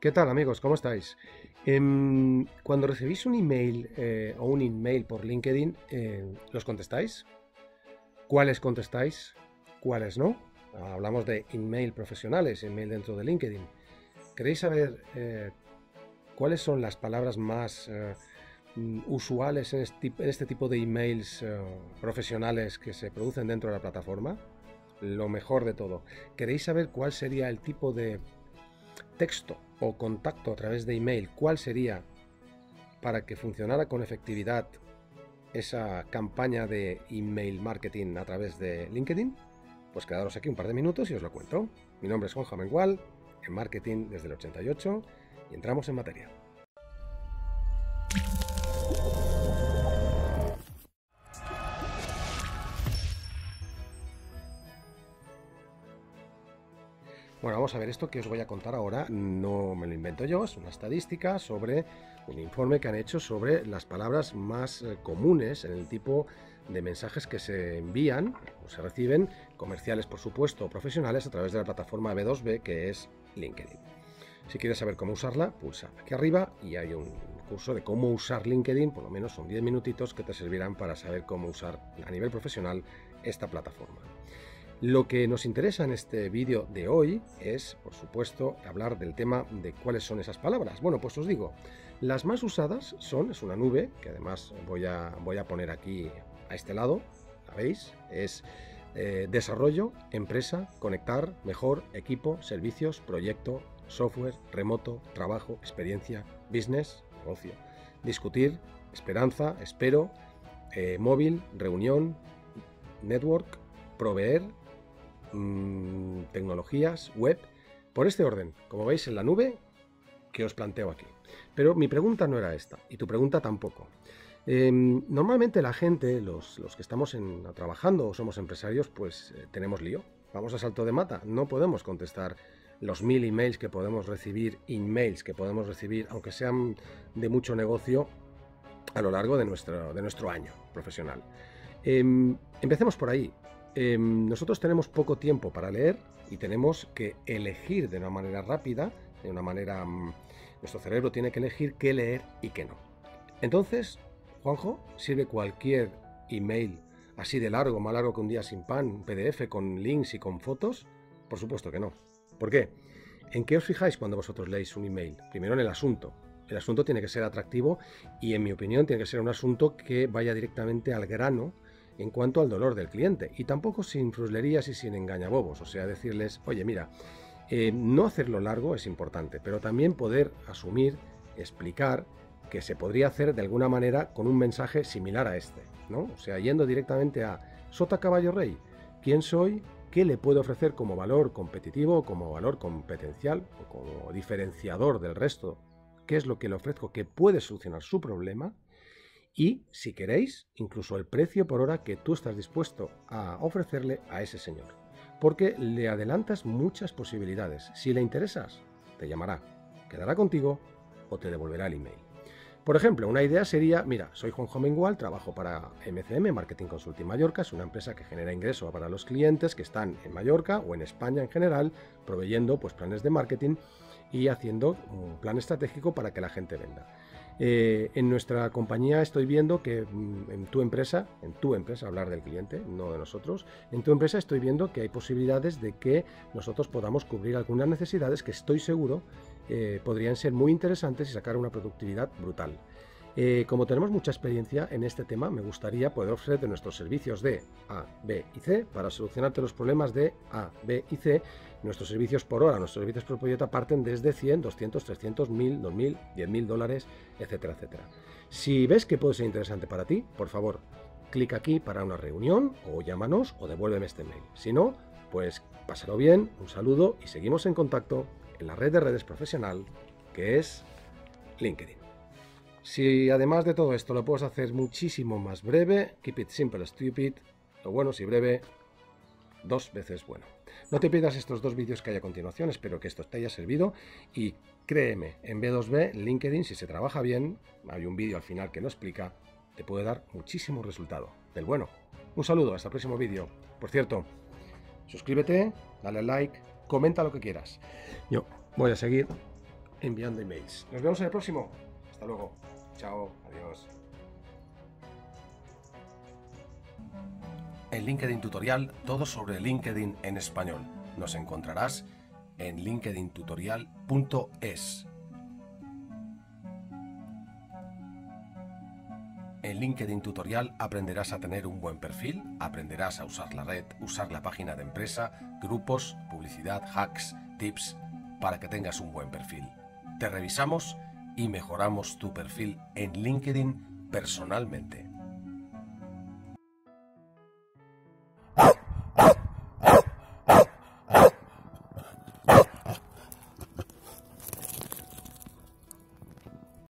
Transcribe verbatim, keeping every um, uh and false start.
¿Qué tal, amigos? ¿Cómo estáis? Eh, cuando recibís un email eh, o un inmail por LinkedIn, eh, ¿los contestáis? ¿Cuáles contestáis? ¿Cuáles no? Ahora hablamos de inmail profesionales, inmail dentro de LinkedIn. ¿Queréis saber eh, cuáles son las palabras más eh, usuales en este, en este tipo de emails eh, profesionales que se producen dentro de la plataforma? Lo mejor de todo. ¿Queréis saber cuál sería el tipo de texto o contacto a través de email? ¿Cuál sería para que funcionara con efectividad esa campaña de email marketing a través de LinkedIn? Pues quedaros aquí un par de minutos y os lo cuento. Mi nombre es Juanjo Amengual, en marketing desde el ochenta y ocho, y entramos en materia. Bueno, vamos a ver, esto que os voy a contar ahora no me lo invento yo, es una estadística sobre un informe que han hecho sobre las palabras más comunes en el tipo de mensajes que se envían o se reciben, comerciales por supuesto, o profesionales, a través de la plataforma B dos B que es LinkedIn. Si quieres saber cómo usarla, pulsa aquí arriba y hay un curso de cómo usar LinkedIn, por lo menos son diez minutitos que te servirán para saber cómo usar a nivel profesional esta plataforma. Lo que nos interesa en este vídeo de hoy es, por supuesto, hablar del tema de cuáles son esas palabras. Bueno, pues os digo, las más usadas son, es una nube, que además voy a, voy a poner aquí a este lado, ¿la veis? Es eh, desarrollo, empresa, conectar, mejor, equipo, servicios, proyecto, software, remoto, trabajo, experiencia, business, negocio, discutir, esperanza, espero, eh, móvil, reunión, network, proveer, tecnologías, web, por este orden, como veis en la nube que os planteo aquí. Pero mi pregunta no era esta, y tu pregunta tampoco. Eh, normalmente la gente, los, los que estamos en, trabajando o somos empresarios, pues eh, tenemos lío. Vamos a salto de mata, no podemos contestar los mil emails que podemos recibir, inmails que podemos recibir, aunque sean de mucho negocio, a lo largo de nuestro, de nuestro año profesional. Eh, empecemos por ahí. Eh, nosotros tenemos poco tiempo para leer y tenemos que elegir de una manera rápida, de una manera... Nuestro cerebro tiene que elegir qué leer y qué no. Entonces, Juanjo, ¿sirve cualquier email así de largo, más largo que un día sin pan, un P D F con links y con fotos? Por supuesto que no. ¿Por qué? ¿En qué os fijáis cuando vosotros leéis un email? Primero en el asunto. El asunto tiene que ser atractivo y, en mi opinión, tiene que ser un asunto que vaya directamente al grano en cuanto al dolor del cliente, y tampoco sin fruslerías y sin engañabobos, o sea, decirles, oye, mira, eh, no hacerlo largo es importante, pero también poder asumir, explicar que se podría hacer de alguna manera con un mensaje similar a este, ¿no? O sea, yendo directamente a sota caballo rey, ¿quién soy? ¿Qué le puedo ofrecer como valor competitivo, como valor competencial, o como diferenciador del resto? ¿Qué es lo que le ofrezco que puede solucionar su problema? Y, si queréis, incluso el precio por hora que tú estás dispuesto a ofrecerle a ese señor. Porque le adelantas muchas posibilidades. Si le interesas, te llamará, quedará contigo o te devolverá el email. Por ejemplo, una idea sería, mira, soy Juanjo Amengual, trabajo para M C M Marketing Consulting Mallorca, es una empresa que genera ingreso para los clientes que están en Mallorca o en España en general, proveyendo pues, planes de marketing y haciendo un plan estratégico para que la gente venda. Eh, en nuestra compañía estoy viendo que en tu empresa, en tu empresa, hablar del cliente, no de nosotros, en tu empresa estoy viendo que hay posibilidades de que nosotros podamos cubrir algunas necesidades que estoy seguro eh, podrían ser muy interesantes y sacar una productividad brutal. Eh, como tenemos mucha experiencia en este tema, me gustaría poder ofrecer de nuestros servicios de A, B y C para solucionarte los problemas de A, B y C. Nuestros servicios por hora, nuestros servicios por proyecto parten desde cien, doscientos, trescientos, mil, dos mil, diez mil dólares, etcétera, etcétera. Si ves que puede ser interesante para ti, por favor, clic aquí para una reunión o llámanos o devuélveme este mail. Si no, pues pásalo bien, un saludo y seguimos en contacto en la red de redes profesional que es LinkedIn. Si además de todo esto lo puedes hacer muchísimo más breve, keep it simple, stupid, lo bueno si breve, dos veces bueno. No te pierdas estos dos vídeos que hay a continuación, espero que esto te haya servido y créeme, en B dos B, LinkedIn, si se trabaja bien, hay un vídeo al final que lo explica, te puede dar muchísimo resultado, del bueno. Un saludo, hasta el próximo vídeo. Por cierto, suscríbete, dale like, comenta lo que quieras. Yo voy a seguir enviando emails. Nos vemos en el próximo. Hasta luego. Chao. Adiós. En LinkedIn Tutorial, todo sobre LinkedIn en español. Nos encontrarás en linkedin tutorial punto es. En LinkedIn Tutorial aprenderás a tener un buen perfil, aprenderás a usar la red, usar la página de empresa, grupos, publicidad, hacks, tips, para que tengas un buen perfil. Te revisamos y mejoramos tu perfil en LinkedIn personalmente.